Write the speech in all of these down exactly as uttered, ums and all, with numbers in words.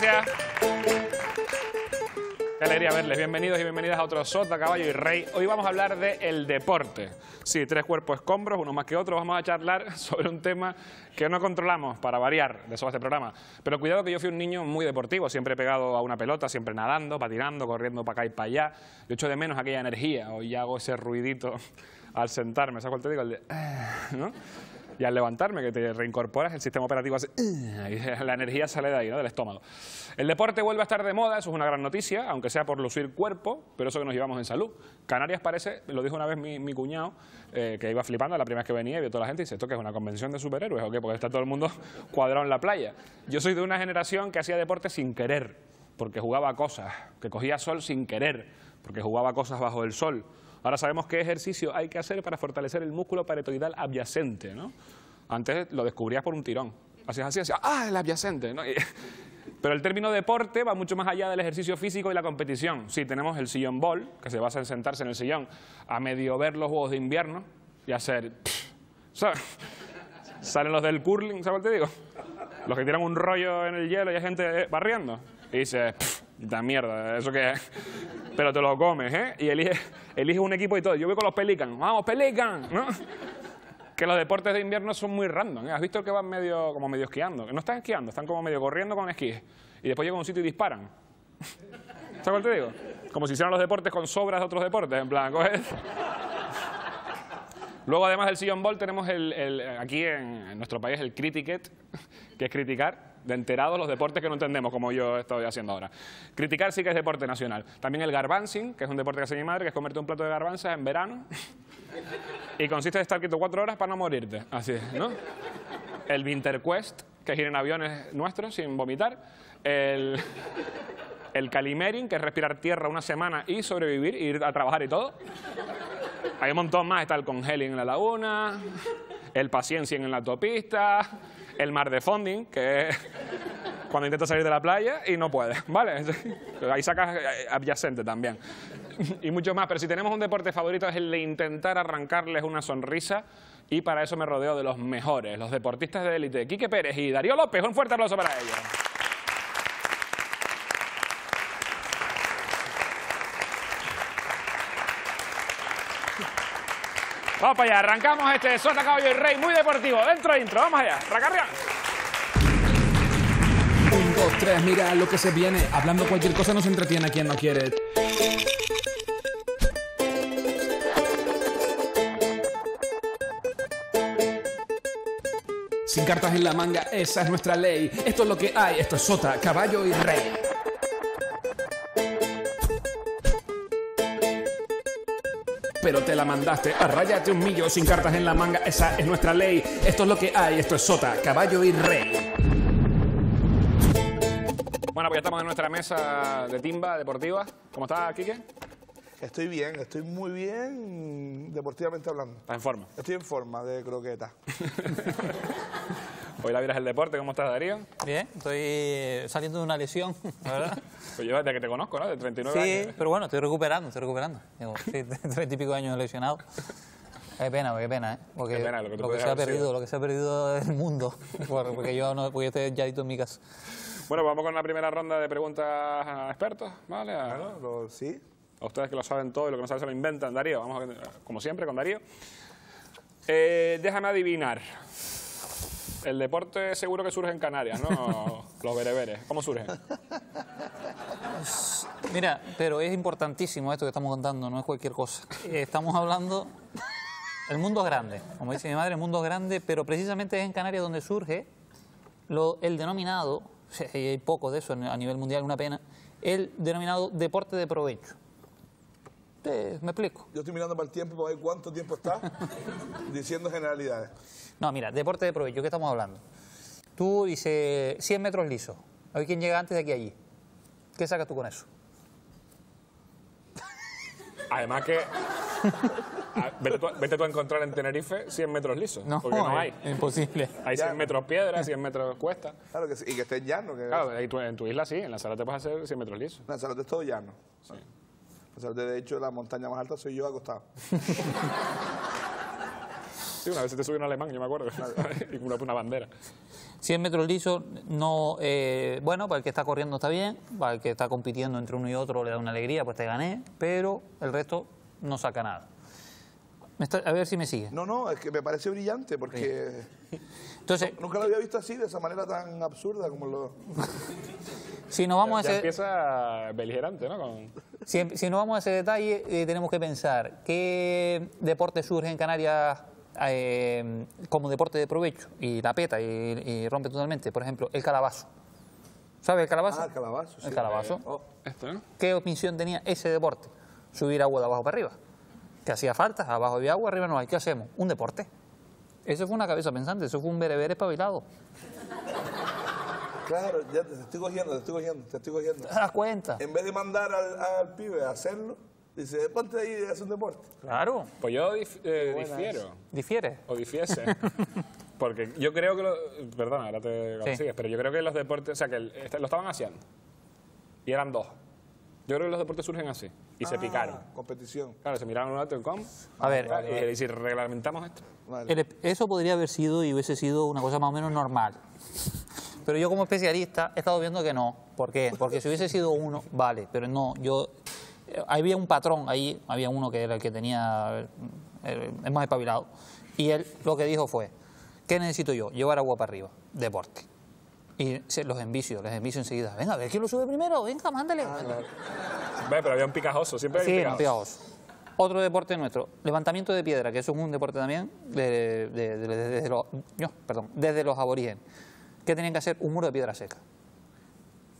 gracias. Qué alegría verles. Bienvenidos y bienvenidas a otro Sota, Caballo y Rey. Hoy vamos a hablar de el deporte. Sí, tres cuerpos escombros, uno más que otro. Vamos a charlar sobre un tema que no controlamos, para variar, de eso va este programa. Pero cuidado que yo fui un niño muy deportivo, siempre pegado a una pelota, siempre nadando, patinando, corriendo para acá y para allá. Yo echo de menos aquella energía. Hoy hago ese ruidito al sentarme. ¿Sabes cuál te digo? El de... ¿no? Y al levantarme, que te reincorporas, el sistema operativo hace... y la energía sale de ahí, ¿no? Del estómago. El deporte vuelve a estar de moda, eso es una gran noticia, aunque sea por lucir cuerpo, pero eso que nos llevamos en salud. Canarias parece, lo dijo una vez mi, mi cuñado, eh, que iba flipando la primera vez que venía y vio toda la gente y dice, ¿esto qué es una convención de superhéroes o qué? Porque está todo el mundo cuadrado en la playa. Yo soy de una generación que hacía deporte sin querer, porque jugaba a cosas, que cogía sol sin querer, porque jugaba a cosas bajo el sol. Ahora sabemos qué ejercicio hay que hacer para fortalecer el músculo paretoidal adyacente, ¿no? Antes lo descubrías por un tirón. Hacías así, hacías, ¡ah, el adyacente! ¿No? Y, pero el término deporte va mucho más allá del ejercicio físico y la competición. Sí, tenemos el sillón ball, que se basa en sentarse en el sillón, a medio ver los juegos de invierno y hacer... Pff, ¿sabes? Salen los del curling, ¿sabes cuál te digo? Los que tiran un rollo en el hielo y hay gente barriendo. Y dices, puta mierda, ¿eso qué es? Pero te lo comes, ¿eh? Y eliges elige un equipo y todo. Yo voy con los Pelicans. ¡Vamos, Pelicans! ¿No? Que los deportes de invierno son muy random, ¿eh? ¿Has visto que van medio, como medio esquiando? No están esquiando, están como medio corriendo con esquíes. Y después llegan a un sitio y disparan. ¿Sabes cuál te digo? Como si hicieran los deportes con sobras de otros deportes. En plan, coges... Luego, además del sillón ball, tenemos el, el, aquí en, en nuestro país el critiquet, que es criticar de enterados los deportes que no entendemos, como yo estoy haciendo ahora. Criticar sí que es deporte nacional. También el garbanzing, que es un deporte que hace mi madre, que es comerte un plato de garbanzas en verano y consiste en estar quieto cuatro horas para no morirte. Así es, ¿no? El Winterquest, que es ir en aviones nuestros sin vomitar. El, el calimering, que es respirar tierra una semana y sobrevivir, e ir a trabajar y todo. Hay un montón más, está el congeling en la laguna, el paciencia en la autopista, el mar de fonding, que es cuando intentas salir de la playa y no puedes, ¿vale? Ahí sacas adyacente también. Y mucho más, pero si tenemos un deporte favorito es el de intentar arrancarles una sonrisa y para eso me rodeo de los mejores, los deportistas de élite, Quique Pérez y Darío López. Un fuerte aplauso para ellos. Vamos para allá, arrancamos este Sota, Caballo y Rey muy deportivo. Dentro intro, vamos allá, racarrión. Un, dos, tres, mira lo que se viene. Hablando cualquier cosa nos entretiene quien no quiere. Sin cartas en la manga, esa es nuestra ley. Esto es lo que hay, esto es Sota, Caballo y Rey. Pero te la mandaste, arráyate un millo sin cartas en la manga, esa es nuestra ley. Esto es lo que hay, esto es Sota, Caballo y Rey. Bueno, pues ya estamos en nuestra mesa de timba deportiva. ¿Cómo estás, Quique? Estoy bien, estoy muy bien deportivamente hablando. ¿Estás en forma? Estoy en forma de croqueta. Hoy la vida es el deporte. ¿Cómo estás, Darío? Bien, estoy saliendo de una lesión, la verdad. Pues yo desde que te conozco, ¿no? De treinta y nueve sí, años. Sí, pero bueno, estoy recuperando, estoy recuperando. Llevo treinta y pico años lesionado. Qué pena, qué pena, ¿eh? Porque qué pena, lo que, lo que se ha perdido, sido. Lo que se ha perdido del mundo. Porque yo no, porque estoy yadito en mi casa. Bueno, vamos con la primera ronda de preguntas a expertos, ¿vale? A... Claro, lo, sí. A ustedes que lo saben todo y lo que no saben se lo inventan, Darío. Vamos, a, como siempre, con Darío. Eh, déjame adivinar. El deporte seguro que surge en Canarias, ¿no? Los bereberes. ¿Cómo surge? Mira, pero es importantísimo esto que estamos contando, no es cualquier cosa. Estamos hablando... El mundo es grande. Como dice mi madre, el mundo es grande, pero precisamente es en Canarias donde surge lo, el denominado, y hay poco de eso a nivel mundial, una pena, el denominado deporte de provecho. Eh, ¿Me explico? Yo estoy mirando para el tiempo para ver cuánto tiempo está diciendo generalidades. No, mira, deporte de provecho, ¿qué estamos hablando? Tú dices cien metros lisos. A ver quién llega antes de aquí a allí. ¿Qué sacas tú con eso? Además que... a, vete, tú, vete tú a encontrar en Tenerife cien metros lisos. No, porque no hay. Es imposible. Hay cien metros piedra, cien metros cuesta. Claro que sí, y que esté llano. Que... Claro, ahí tú, en tu isla sí, en Lanzarote puedes hacer cien metros lisos. En Lanzarote es todo llano. Sí. O sea, de hecho, la montaña más alta soy yo acostado. Sí, una vez se te subió un alemán, yo me acuerdo, y una, una bandera. cien metros lisos, no, eh, bueno, para el que está corriendo está bien, para el que está compitiendo entre uno y otro le da una alegría, pues te gané, pero el resto no saca nada. Está, a ver si me sigue. No, no, es que me parece brillante porque... Sí. Entonces, nunca lo había visto así, de esa manera tan absurda como lo... Si nos vamos ya, ya a ese... empieza beligerante, ¿no? Con... Si, si nos vamos a ese detalle, eh, tenemos que pensar qué deporte surge en Canarias eh, como deporte de provecho y la peta y, y rompe totalmente. Por ejemplo, el calabazo. ¿Sabes el calabazo? Ah, el calabazo. El sí, calabazo. Eh, oh, este, ¿no? ¿Qué misión tenía ese deporte? Subir agua de abajo para arriba. Que hacía falta, abajo había agua, arriba no hay. ¿Qué hacemos? Un deporte. Eso fue una cabeza pensante, eso fue un bereber espabilado. Claro, ya te estoy cogiendo, te estoy cogiendo, te estoy cogiendo. ¿Te das cuenta? En vez de mandar al, al pibe a hacerlo, dice, ponte ahí y haz un deporte. Claro. Pues yo dif eh, difiero. Es. ¿Difiere? O difiese. Porque yo creo que... Lo, perdona, ahora te sí. consigues, pero yo creo que los deportes... O sea, que el, lo estaban haciendo. Y eran dos. Yo creo que los deportes surgen así. Y ah, se picaron. Competición. Claro, se miraron un rato y ¿cómo? A ver. Vale, y, vale. y si reglamentamos esto. Vale. El, eso podría haber sido y hubiese sido una cosa más o menos normal. Pero yo como especialista he estado viendo que no. ¿Por qué? Porque si hubiese sido uno, vale, pero no, yo... Había un patrón ahí, había uno que era el que tenía... Es más espabilado. Y él lo que dijo fue, ¿qué necesito yo? Llevar agua para arriba, deporte. Y se, los envicio, les envicio enseguida. Venga, a ver quién lo sube primero, venga, mándale. Ah, claro. Ve, pero había un picajoso, siempre hay sí, picajoso. un picajoso. Otro deporte nuestro, levantamiento de piedra, que eso es un deporte también, de, de, de, de, desde, los, no, perdón, desde los aborígenes. ¿Qué tenían que hacer? Un muro de piedra seca.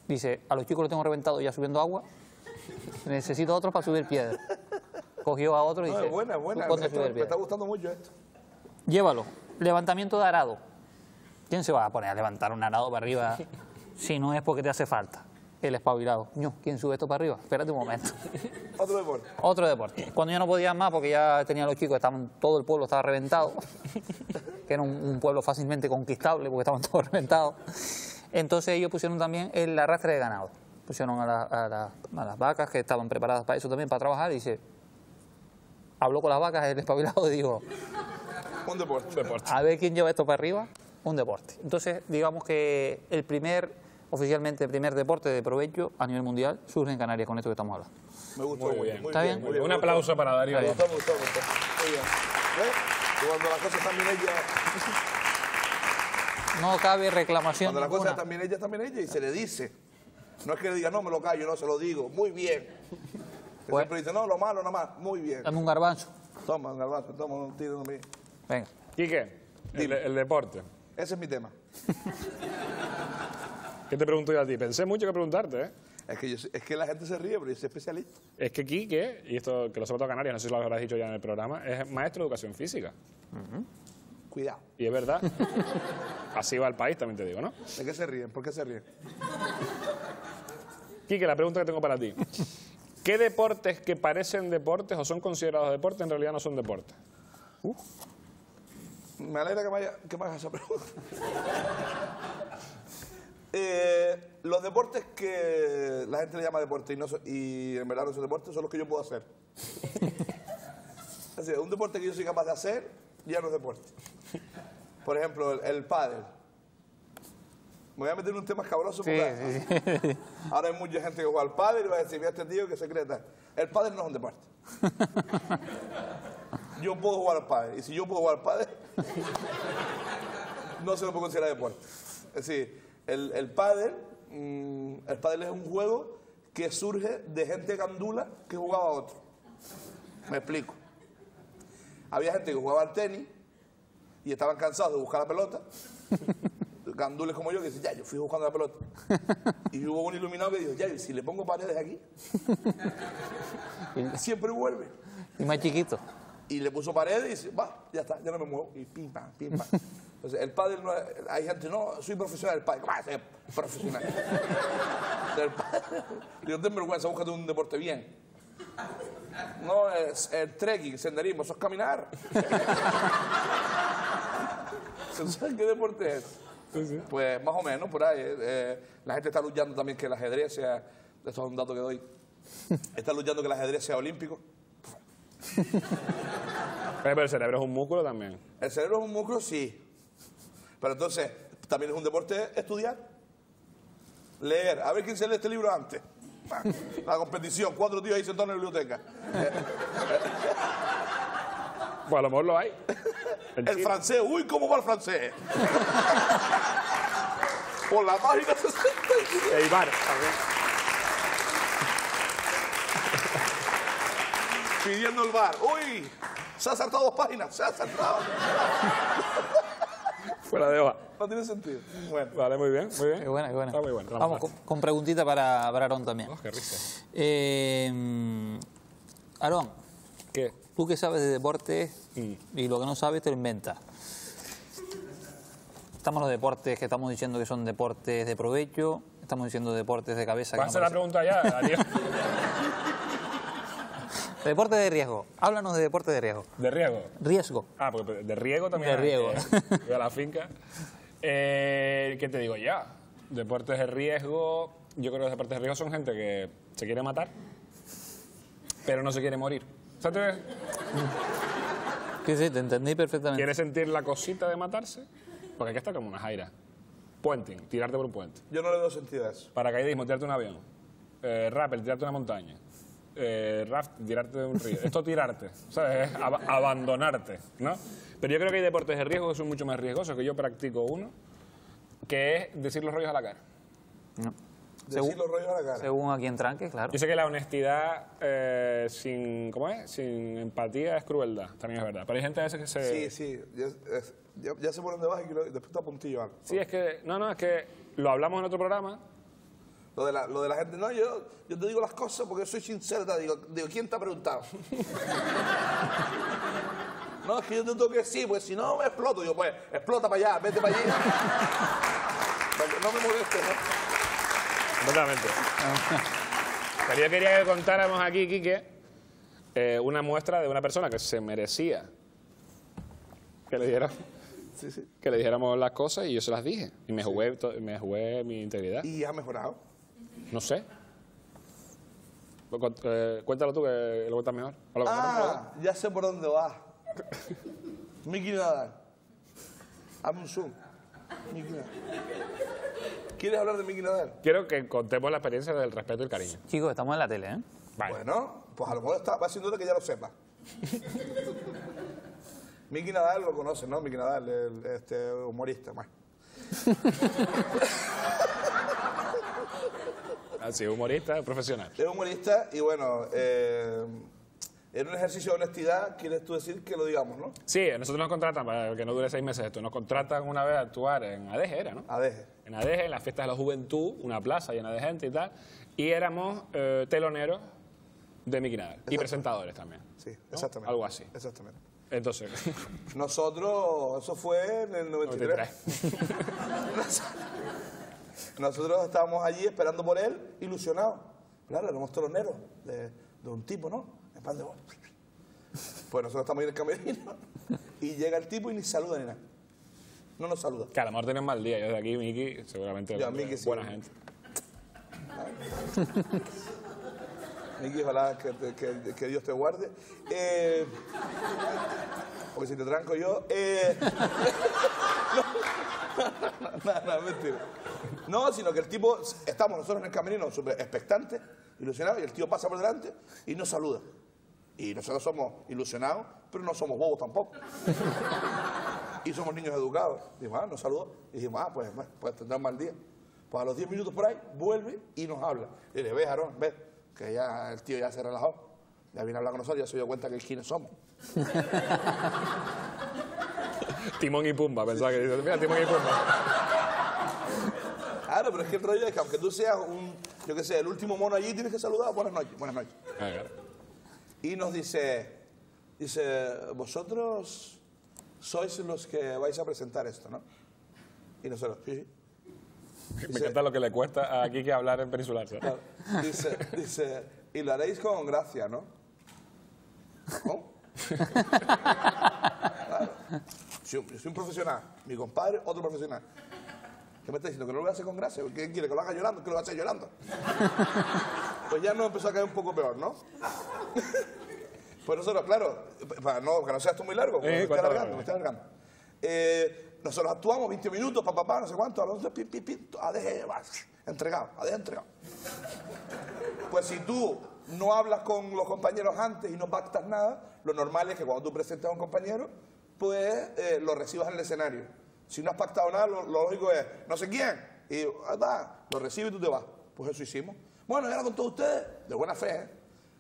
Dice, a los chicos los tengo reventado ya subiendo agua, necesito a otros para subir piedra. Cogió a otros y no, dice... Buena, buena, me, está, me está gustando mucho esto. Llévalo. Levantamiento de arado. ¿Quién se va a poner a levantar un arado para arriba si no es porque te hace falta? El espabilado. No, ¿quién sube esto para arriba? Espérate un momento. Otro deporte. Otro deporte. Cuando yo no podía más porque ya tenía los chicos, estaban, todo el pueblo estaba reventado. Que era un, un pueblo fácilmente conquistable porque estaban todos reventados. Entonces ellos pusieron también el arrastre de ganado. Pusieron a, la, a, la, a las vacas que estaban preparadas para eso también, para trabajar. Y dice, habló con las vacas el espabilado y dijo... Un deporte, un deporte. A ver quién lleva esto para arriba. Un deporte. Entonces, digamos que el primer, oficialmente el primer deporte de provecho a nivel mundial surge en Canarias con esto que estamos hablando. Me gustó. Muy bien. Muy ¿Está bien? bien? Muy bien. Un aplauso para Darío. Me gustó, me gustó, me gustó. Muy bien. ¿Ves? Cuando las cosas están bien hechas... No cabe reclamación. Cuando las cosas están bien hechas, están bien hechas y se le dice. No es que le diga, no, me lo callo, no, se lo digo. Muy bien. Pues, siempre dice, no, lo malo, nada más. Muy bien. Dame un garbanzo. Toma un garbanzo, toma un tiro también. Venga. Quique, el, el deporte. Ese es mi tema. ¿Qué te pregunto yo a ti? Pensé mucho que preguntarte, ¿eh? Es que, yo, es que la gente se ríe, pero yo soy especialista. Es que Quique, y esto que lo sobre todo Canarias, no sé si lo habrás dicho ya en el programa, es maestro de educación física. Uh-huh. Cuidado. Y es verdad. Así va el país, también te digo, ¿no? ¿De qué se ríen? ¿Por qué se ríen? Quique, la pregunta que tengo para ti. ¿Qué deportes que parecen deportes o son considerados deportes en realidad no son deportes? Uh. Me alegra que me, haya, que me hagas esa pregunta. eh, los deportes que la gente le llama deporte y, no so, y en verdad no son deportes son los que yo puedo hacer. Es decir, un deporte que yo soy capaz de hacer ya no es deporte. Por ejemplo, el, el pádel. Me voy a meter en un tema escabroso. Sí, porque sí. Ahora hay mucha gente que juega al pádel y va a decir, mira este tío que se cree tal. El pádel no es un deporte. Yo puedo jugar al pádel. Y si yo puedo jugar al pádel, no se lo puedo considerar deporte. Es decir, el, el pádel mmm, el pádel es un juego que surge de gente gandula que jugaba a otro. Me explico. Había gente que jugaba al tenis y estaban cansados de buscar la pelota. Gandules como yo que dicen, ya, yo fui buscando la pelota. Y hubo un iluminado que dijo, ya, ¿y si le pongo paredes aquí? Siempre vuelve. Y más chiquito. Y le puso paredes y dice, va, ya está, ya no me muevo. Y pim, pam, pim, pam. Entonces, el pádel no es, hay gente, no, soy profesional del pádel. ¿Cómo es profesional? Del pádel. Yo tengo vergüenza, búscate un deporte bien. No, es el trekking, senderismo, eso es caminar. ¿Sabes qué deporte es? Sí, sí. Pues más o menos, por ahí. Eh, la gente está luchando también que el ajedrez sea... Esto es un dato que doy. Está luchando que el ajedrez sea olímpico. Pero el cerebro es un músculo también. El cerebro es un músculo, sí. Pero entonces, también es un deporte estudiar. Leer. A ver quién se lee este libro antes. La competición. Cuatro tíos ahí sentados en la biblioteca. Pues a lo mejor lo hay. El, el francés. Uy, ¿cómo va el francés? Por la página sesenta. Hey, Iván, a ver. Pidiendo el bar. ¡Uy! Se ha saltado dos páginas. Se ha saltado. Fuera de hoja. No tiene sentido. Bueno. Vale, muy bien. Muy bien. Qué buena, qué buena. Está muy buena. Vamos, Vamos con, con preguntita para, para Aarón también. Oh, qué rico. Eh, Aarón. ¿Qué? Tú que sabes de deporte mm. y lo que no sabes te lo inventas. Estamos en los deportes que estamos diciendo que son deportes de provecho. Estamos diciendo deportes de cabeza. ¿Vas a hacer la pregunta ya, Darío? Deporte de riesgo. Háblanos de deporte de riesgo. ¿De riesgo? Riesgo. Ah, porque de riesgo también. De riesgo. De la finca. Eh, ¿Qué te digo ya? Deportes de riesgo... Yo creo que los deportes de riesgo son gente que se quiere matar, pero no se quiere morir. ¿Sabes? Sí, sí, te entendí perfectamente. ¿Quieres sentir la cosita de matarse? Porque aquí está como una jaira. Puenting, tirarte por un puente. Yo no le doy sentido a eso. Paracaidismo, tirarte un avión. Eh, rappel, tirarte una montaña. Eh, raft, tirarte de un río. Esto tirarte, ¿sabes? Ab abandonarte, ¿no? Pero yo creo que hay deportes de riesgo que son mucho más riesgosos, que yo practico uno, que es decir los rollos a la cara. No. Decir según, los rollos a la cara. Según a quien tranque, claro. Yo sé que la honestidad eh, sin, ¿cómo es? Sin empatía es crueldad, también es verdad. Pero hay gente a veces que se... Sí, sí, ya, ya, ya sé por dónde vas y después te apuntillo algo. Sí, es que, no, no, es que lo hablamos en otro programa. Lo de, la, lo de la gente, no, yo, yo te digo las cosas porque soy sincera, digo, digo, ¿quién te ha preguntado? No, es que yo te tengo que decir, porque si no me exploto, yo pues, explota para allá, vete para allí. No me molestes, ¿no? Totalmente. Pero yo quería que contáramos aquí, Quique, eh, una muestra de una persona que se merecía que le diera... Sí, sí. Que le dijéramos las cosas y yo se las dije. Y me jugué, me jugué mi integridad. ¿Y ha mejorado? No sé. Eh, cuéntalo tú, que lo cuentas mejor. Lo ah, mejor. Ya sé por dónde vas. Miki Nadal. Hazme un zoom. Miki Nadal. ¿Quieres hablar de Miki Nadal? Quiero que contemos la experiencia del respeto y el cariño. Chicos, estamos en la tele, ¿eh? Vale. Bueno, pues a lo mejor está, va siendo que ya lo sepas. Miki Nadal lo conoces, ¿no? Miki Nadal, el, este humorista, más. Ah, sí, humorista, profesional. Es humorista y bueno, eh, en un ejercicio de honestidad, ¿quieres tú decir que lo digamos, no? Sí, nosotros nos contratan, para que no dure seis meses esto, nos contratan una vez a actuar en Adeje, ¿era, no? Adeje. En Adeje, en las fiestas de la juventud, una plaza llena de gente y tal, y éramos eh, teloneros de Miki Nadal. Y presentadores también. Sí, exactamente. ¿No? Algo así. Exactamente. Entonces... Nosotros... Eso fue en el noventa y tres. Nosotros estábamos allí esperando por él, ilusionados. Claro, éramos teloneros de, de un tipo, ¿no? En pan de bola. Pues nosotros estamos ahí en el camerino y llega el tipo y ni saluda ni nada. No nos saluda. Que a lo mejor tienen mal día. Yo de aquí, Miki, seguramente... Yo, Miki, sí. Buena gente. Miki, ojalá que, que, que Dios te guarde. Eh, porque si te tranco yo... Eh, no, no, no, no, mentira. No, sino que el tipo... Estamos nosotros en el camerino súper expectantes, ilusionados, y el tío pasa por delante y nos saluda. Y nosotros somos ilusionados, pero no somos bobos tampoco. Y somos niños educados. Dijimos, ah, nos saludó. Y dijimos, ah, pues, pues tendrá un mal día. Pues a los diez minutos por ahí, vuelve y nos habla. Y le dice, ves, Aarón, ves. Que ya el tío ya se relajó, ya viene a hablar con nosotros, ya se dio cuenta que quiénes somos. Timón y Pumba, pensaba que dice, mira, Timón y Pumba. Claro, pero es que el rollo es que aunque tú seas un, yo qué sé, el último mono allí, tienes que saludar, buenas noches, buenas noches. Ah, claro. Y nos dice, dice, vosotros sois los que vais a presentar esto, ¿no? Y nosotros, sí, sí. Me dice, encanta lo que le cuesta a Quique hablar en peninsular. Claro. Dice, dice, y lo haréis con gracia, ¿no? ¿Cómo? Claro. Yo, yo soy un profesional, mi compadre, otro profesional. ¿Qué me está diciendo? ¿Que no lo voy a hacer con gracia? ¿Qué quiere? ¿Que lo haga llorando? ¿Que lo va a hacer llorando? Pues ya nos empezó a caer un poco peor, ¿no? Pues nosotros, claro, para no, para no seas tú muy largo, eh, me, está alargando, me está alargando. Eh, nosotros actuamos veinte minutos, papá, papá, no sé cuánto, a los dos, pim, pim, pim, Adeje, entregado, Adeje, entregado. Pues si tú no hablas con los compañeros antes y no pactas nada, lo normal es que cuando tú presentas a un compañero, pues eh, lo recibas en el escenario. Si no has pactado nada, lo, lo lógico es, no sé quién, y va, lo recibes y tú te vas. Pues eso hicimos. Bueno, y ahora con todos ustedes, de buena fe, ¿eh?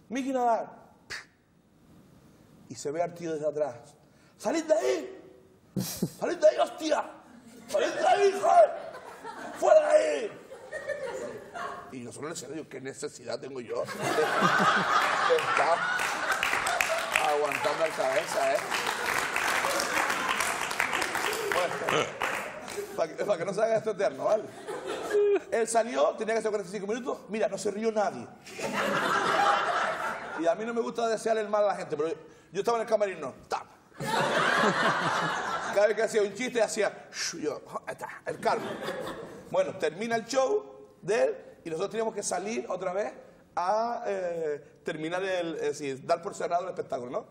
Miki Nadal. Y se ve al tío desde atrás. ¡Salid de ahí! ¡Salid de ahí, hostia! ¡Salid de ahí, joder! ¡Fuera de ahí! Y yo solo le decía, digo, ¿qué necesidad tengo yo de estar aguantando la cabeza, eh? Bueno, para que, para que no se haga esto eterno, ¿vale? Él salió, tenía que ser cuarenta y cinco minutos. Mira, no se rió nadie. Y a mí no me gusta desearle el mal a la gente, pero yo, yo estaba en el camarín, no. ¡Tap! Cada vez que hacía un chiste, hacía... Yo, el calmo. Bueno, termina el show de él y nosotros teníamos que salir otra vez a eh, terminar el... Es decir, dar por cerrado el espectáculo, ¿no?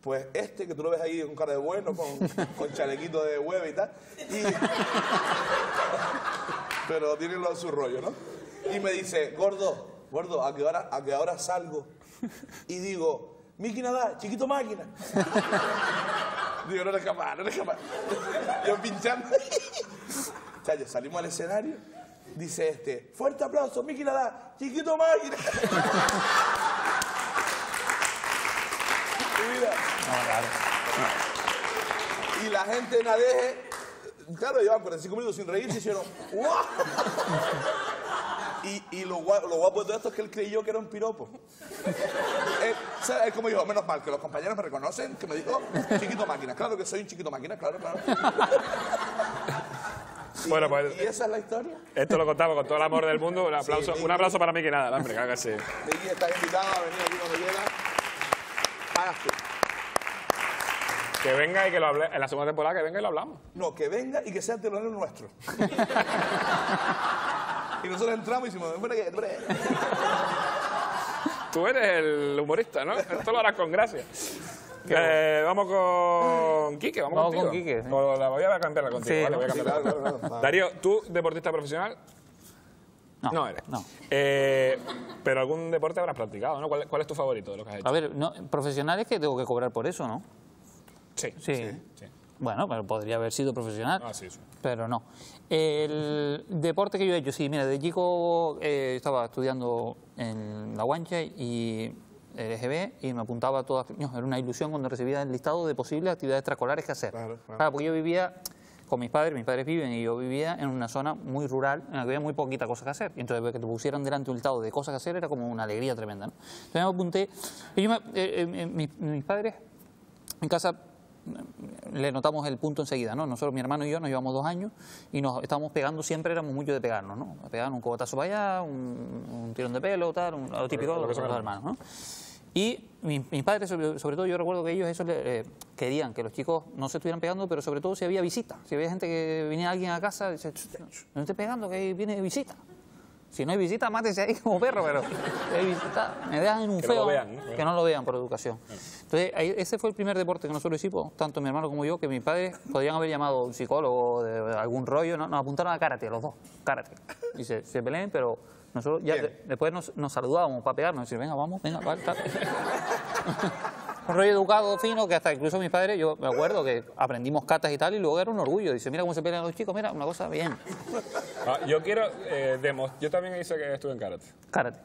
Pues este, que tú lo ves ahí con cara de bueno, con, con chalequito de hueva y tal. Y... pero tiene lo de su rollo, ¿no? Y me dice, gordo, gordo, ¿a qué hora, a qué hora salgo? Y digo, Miki Nadal, chiquito máquina. Digo, no eres capaz, no eres capaz. Yo pinchando. Chayo, salimos al escenario, dice este, fuerte aplauso, Miki Nadal, chiquito máquina. Y mira. No, claro. No. Y la gente en Adeje, claro, llevan cuarenta y cinco minutos sin reírse, hicieron ¡wow! Y, y lo, guapo, lo guapo de todo esto es que él creyó que era un piropo. Él, él como dijo, menos mal que los compañeros me reconocen, que me dijo, chiquito máquina. Claro que soy un chiquito máquina, claro, claro. Y, bueno, pues, ¿y esa es la historia? Esto lo contamos con todo el amor del mundo. Un aplauso, sí, un aplauso para Miki Nadal, hombre, cágase. Miki, estás invitado a venir aquí cuando llega. Hágase. Que venga y que lo hable. En la segunda temporada que venga y lo hablamos. No, que venga y que sea el telonero nuestro. Y nosotros entramos y decimos, tú eres el humorista, ¿no? Esto lo harás con gracia. Eh, vamos con Quique, vamos, vamos contigo. Con Quique, sí. O la voy a cambiarla contigo. Sí, vale, voy a cambiarla. Sí, claro, claro, claro. Darío, ¿tú deportista profesional? No, no eres. No. Eh, pero algún deporte habrás practicado, ¿no? ¿Cuál, cuál es tu favorito de lo que has hecho? A ver, no, profesional es que tengo que cobrar por eso, ¿no? Sí. Sí. sí, sí. Bueno, pero podría haber sido profesional, ah, sí, sí. pero no. El deporte que yo he hecho, sí, mira, de chico eh, estaba estudiando en La Guancha y el E G B y me apuntaba a todas... No, era una ilusión cuando recibía el listado de posibles actividades extraescolares que hacer. Claro, claro. Claro, porque yo vivía con mis padres, mis padres viven, y yo vivía en una zona muy rural en la que había muy poquita cosa que hacer. Y entonces, que te pusieran delante un listado de cosas que hacer era como una alegría tremenda, ¿no? Entonces me apunté... Y yo me, eh, eh, mis, mis padres en casa... le notamos el punto enseguida, ¿no? Nosotros, mi hermano y yo, nos llevamos dos años y nos estábamos pegando siempre, éramos muchos de pegarnos, ¿no? Pegaban un cogotazo para allá, un, un tirón de pelo, tal, un, lo típico de los hermanos, ¿no? Y mis, mis padres, sobre, sobre todo, yo recuerdo que ellos eso le, eh, querían que los chicos no se estuvieran pegando, pero sobre todo si había visita, si había gente que venía alguien a casa, dice, no estés pegando, que viene visita. Si no hay visita, mátese ahí como perro, pero si hay visita, me dejan en un que feo, no vean, ¿no? Que no lo vean por educación. Entonces, ese fue el primer deporte que nosotros hicimos, tanto mi hermano como yo, que mis padres podrían haber llamado a un psicólogo de algún rollo, ¿no? Nos apuntaron a karate, los dos, karate. Y se, se peleen, pero nosotros ya de, después nos, nos saludábamos para pegarnos, decir, venga, vamos, venga, vale, tal. Un rollo educado, fino, que hasta incluso mis padres, yo me acuerdo que aprendimos catas y tal, y luego era un orgullo. Dice, mira cómo se pelean los chicos, mira, una cosa bien. Ah, yo quiero, eh, demos. Yo también hice que estuve en karate. Karate.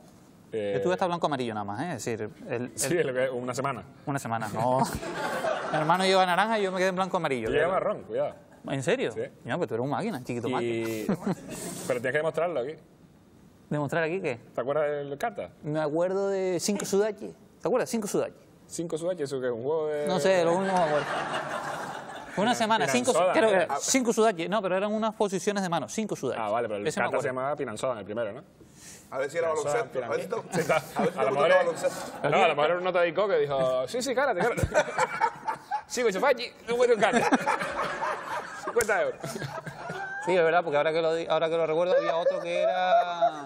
Eh... Estuve hasta blanco-amarillo nada más, ¿eh? Es decir, el, el... sí, una semana. Una semana, no. Mi hermano lleva naranja y yo me quedé en blanco-amarillo. Yo lleva marrón, cuidado. ¿En serio? Sí. No, pero tú eres un máquina, chiquito y... máquina. Pero tienes que demostrarlo aquí. ¿Demostrar aquí qué? ¿Te acuerdas del kata? Me acuerdo de cinco sudachi. ¿Te acuerdas? Cinco sudachi. ¿Cinco sudachi? ¿Eso qué es? ¿Un juego de...? No sé, lo único que me acuerdo. Una semana, cinco, creo que era, cinco sudachi. No, pero eran unas posiciones de mano, cinco sudachi. Ah, vale, pero el kata se llamaba pinanzada en el primero, ¿no? A ver si era baloncesto. A ver si era baloncesto. No, a lo mejor era un nota de Ico que dijo, sí, sí, cárate, cárate. Cinco sudachi, un buen kata. cincuenta euros. Sí, es verdad, porque ahora que lo, ahora que lo recuerdo había otro que era...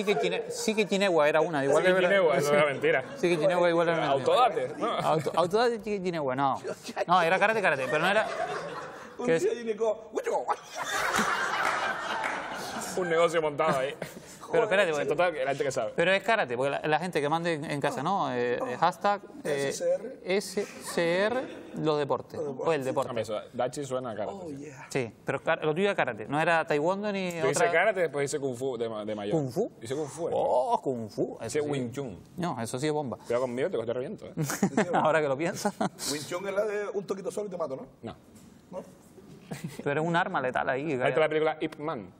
Sí que tiene, sí que Chinegua era una, igual sí que Chinegua, no era mentira. Sí que Chinegua igual era mentira. Autodate, no. Auto, autodate sí que Chinegua, no. No, era karate, karate, pero no era... Un día Gineco... Un negocio montado ahí. Pero espérate, porque... Total, la gente que sabe. Pero es karate, porque la, la gente que mande en, en casa, ¿no? Eh, no. Hashtag... Eh, S C R, los deportes. O el deporte. No, eso, Dachi suena a karate. Oh, yeah. Sí, pero lo tuyo era karate. No era taekwondo ni otra... Dice karate, después dice kung fu de, de mayor. ¿Kung fu? Dice kung fu. Oh, kung fu. Dice sí. Wing Chun. No, eso sí es bomba. Pero conmigo te costé reviento, ¿eh? Ahora que lo piensas. Wing Chun es la de un toquito solo y te mato, ¿no? No. ¿No? Pero eres un arma letal ahí. Ahí está la película Ip Man.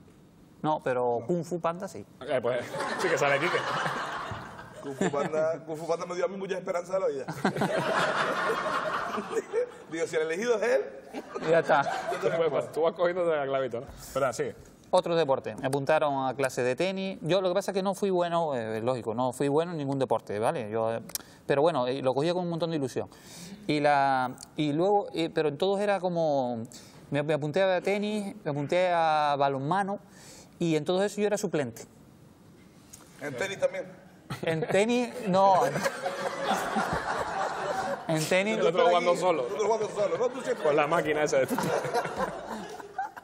No, pero Kung Fu Panda sí. Eh, pues sí que sale Quique. Kung Fu Panda, Kung Fu Panda me dio a mí muchas esperanzas de la vida. Digo, si el elegido es él... Ya está. Pues, pues, tú vas cogiendo de la clavito, ¿no? Pero sigue. Otros deportes. Me apuntaron a clase de tenis. Yo lo que pasa es que no fui bueno, eh, lógico, no fui bueno en ningún deporte, ¿vale? Yo... Eh, pero bueno, eh, lo cogía con un montón de ilusión. Y, la, y luego... Eh, pero en todos era como... Me, me apunté a tenis, me apunté a balonmano... Y en todo eso yo era suplente. ¿En tenis también? En tenis, no. En tenis... El otro jugando solo. El otro jugando solo, ¿no? Tú siempre... Con la máquina esa de...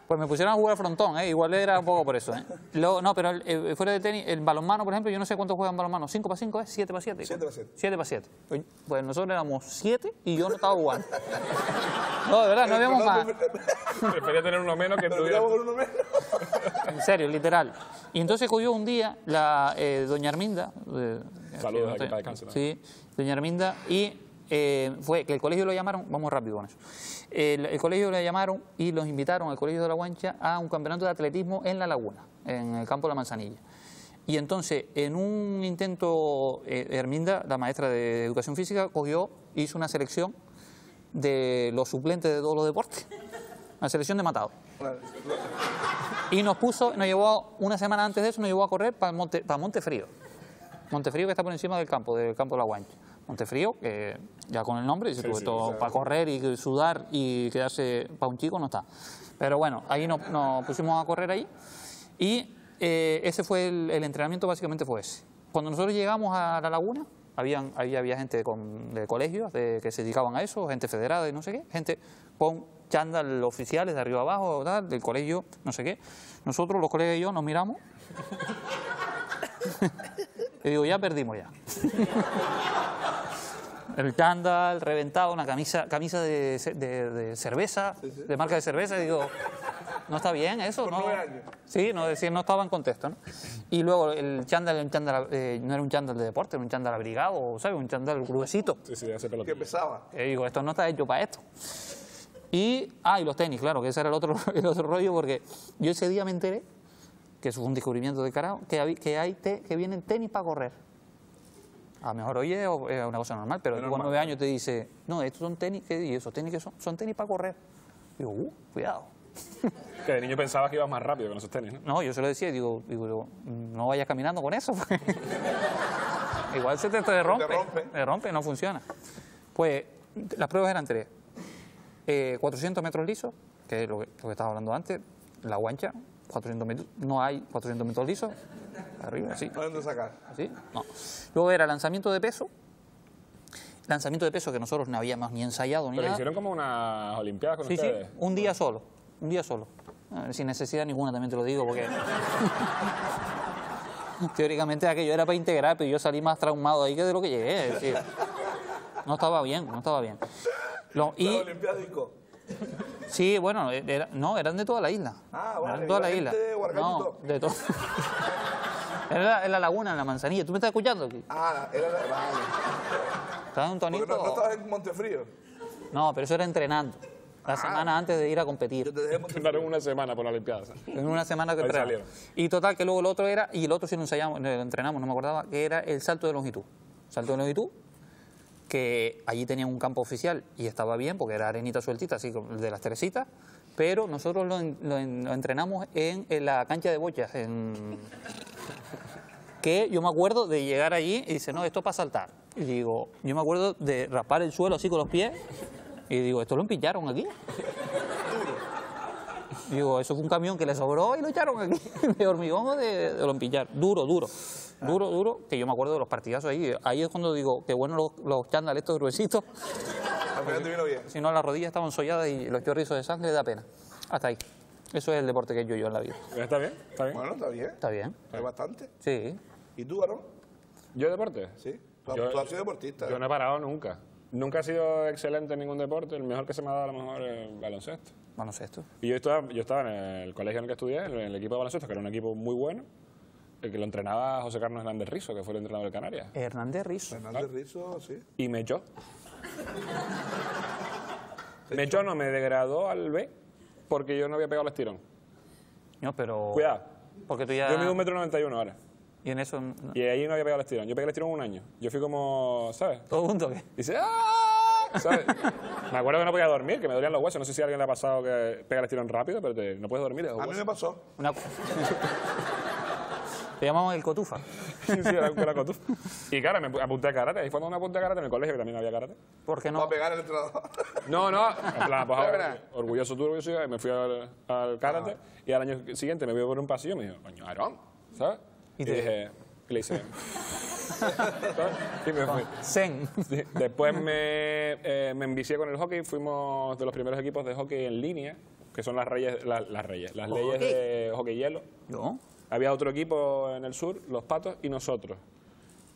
Pues me pusieron a jugar frontón, ¿eh? Igual era un poco por eso, ¿eh? Luego, no, pero eh, fuera de tenis, el balonmano, por ejemplo, yo no sé cuántos juegan balonmano. ¿cinco para cinco es? ¿siete para siete? siete para siete. siete para siete. Pues nosotros éramos siete y yo no estaba jugando. No, de verdad, no habíamos más. Prefería tener uno menos que tuviera. uno menos. En serio, literal. Y entonces cogió un día la eh, doña Arminda. Eh, Saludos, aquí para descansar. Sí, doña Arminda. Y... Eh, fue que el colegio lo llamaron, vamos rápido con eso, el, el colegio lo llamaron y los invitaron al colegio de La Guancha a un campeonato de atletismo en La Laguna, en el campo de la Manzanilla. Y entonces, en un intento, eh, Herminda, la maestra de educación física, cogió, hizo una selección de los suplentes de todos los deportes, una selección de matados. Y nos puso, nos llevó, una semana antes de eso, nos llevó a correr para Monte, para Montefrío, Montefrío que está por encima del campo, del campo de La Guancha. Montefrío, que ya con el nombre, dice sí, tú, sí, todo sí. Para correr y sudar y quedarse para un chico no está. Pero bueno, ahí nos no pusimos a correr ahí y eh, ese fue el, el entrenamiento, básicamente fue ese. Cuando nosotros llegamos a La Laguna, habían, ahí había gente con, de colegios de, que se dedicaban a eso, gente federada y no sé qué, gente con chándal oficiales de arriba abajo, tal, del colegio, no sé qué. Nosotros, los colegas y yo, nos miramos. Y digo, ya perdimos ya. El chándal reventado, una camisa, camisa de, de, de cerveza, sí, sí. De marca de cerveza, y digo, no está bien eso. Por no, nueve años. Sí, no, decir, no estaba en contexto, ¿no? Y luego el chándal, un chándal eh, no era un chándal de deporte, era un chándal abrigado, ¿sabes? Un chándal gruesito. Sí, sí, hace pelotón. Que pesaba. Y digo, esto no está hecho para esto. Y, ah, y los tenis, claro, que ese era el otro, el otro rollo, porque yo ese día me enteré, que eso fue un descubrimiento de carajo, que, hay, que, hay te, que vienen tenis para correr. A lo mejor oye es una cosa normal, pero tú con nueve años te dice, no, estos son tenis, ¿qué? Y esos tenis que son, son tenis para correr. Y digo, uh, cuidado. Que de niño pensabas que ibas más rápido con esos tenis, ¿no? No, yo se lo decía, digo, digo no vayas caminando con eso. Pues. Igual se te, te rompe, te rompe. Te rompe, no funciona. Pues las pruebas eran tres. Eh, cuatrocientos metros lisos, que es lo que, lo que estaba hablando antes, La Guancha. cuatrocientos metros, no hay cuatrocientos metros lisos. Arriba, sí. ¿Pueden sacar? Sí, no. Luego era lanzamiento de peso. Lanzamiento de peso que nosotros no habíamos ni ensayado ni Pero nada. Hicieron como unas olimpiadas con sí, ustedes. Sí, un día solo. Un día solo. Sin necesidad ninguna, también te lo digo, porque... Teóricamente aquello era para integrar, pero yo salí más traumado ahí que de lo que llegué. Es decir, no estaba bien, no estaba bien. Lo, y... La olimpiada disco. Sí, bueno, era, no, eran de toda la isla. Ah, bueno, de toda la isla. No, de todo. Era en La Laguna, en La Manzanilla. ¿Tú me estás escuchando aquí? Ah, era la... Vale. ¿Estabas en un tonito? No, no estabas en Montefrío. No, pero eso era entrenando. La ah. semana antes de ir a competir. Yo te dejé entrenar una semana por la Olimpiada. En una semana que entrenaron. Y total, que luego el otro era, y el otro sí lo ensayamos, lo entrenamos, no me acordaba, que era el salto de longitud. Salto de longitud. Que allí tenían un campo oficial y estaba bien porque era arenita sueltita, así de las teresitas, pero nosotros lo, en, lo, en, lo entrenamos en, en la cancha de bochas, en... que yo me acuerdo de llegar allí y dice, no, esto es para saltar. Y digo, yo me acuerdo de raspar el suelo así con los pies y digo, esto lo empillaron aquí. Digo, eso fue un camión que les sobró y lo echaron aquí, de hormigón o de, de olempillar. Duro, duro, duro, duro, que yo me acuerdo de los partidazos ahí. Ahí es cuando digo, qué bueno los, los chándales estos gruesitos. Si no, las rodillas estaban solladas y los chorrizos de sangre da pena. Hasta ahí. Eso es el deporte que yo yo en la vida. Está bien, está bien. Bueno, está bien. Está bien. Hay bastante. Sí. ¿Y tú, Aarón? ¿Yo deporte? Sí. Tú, yo, tú has sido deportista. Yo no he parado nunca. Nunca he sido excelente en ningún deporte. El mejor que se me ha dado a lo mejor es el baloncesto. Baloncesto. Y yo estaba, yo estaba en el colegio en el que estudié, en el equipo de baloncesto, que era un equipo muy bueno, el que lo entrenaba José Carlos Hernández Rizo, que fue el entrenador de Canarias. Hernández Rizo. Hernández Rizo, sí. Y me echó. Me echó, no, me degradó al B porque yo no había pegado el estirón. No, pero... Cuidado. Porque tú ya... Yo mido un metro noventa y uno ahora. Y en eso... No. Y ahí no había pegado el estirón. Yo pegué el estirón un año. Yo fui como... ¿Sabes? ¿Todo el mundo qué? Dice... ¡Ah! ¿Sabes? Me acuerdo que no podía dormir, que me dolían los huesos. No sé si a alguien le ha pasado que pega el estirón rápido, pero te... no puedes dormir. A mí me pasó. Una... Te llamamos el cotufa. Sí, sí, era la cotufa. Y claro, me apunté a karate. Y cuando me apunté a karate en el colegio, que también había karate. ¿Por qué no? ¿Para pegar el entrenador? No, no. En plan, pues ahora, orgulloso tú, orgulloso yo, me fui al, al karate. Ah. Y al año siguiente me vio por un pasillo y me dijo, coño, Aarón, ¿sabes? Y, te... y dije, y le hice... Y me fui. Zen. Después me, eh, me envicié con el hockey. Fuimos de los primeros equipos de hockey en línea, que son las reyes, la, las reyes, las leyes hockey? De hockey hielo. ¿No? Había otro equipo en el sur, los Patos, y nosotros.